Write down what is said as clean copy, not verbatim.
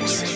what you see.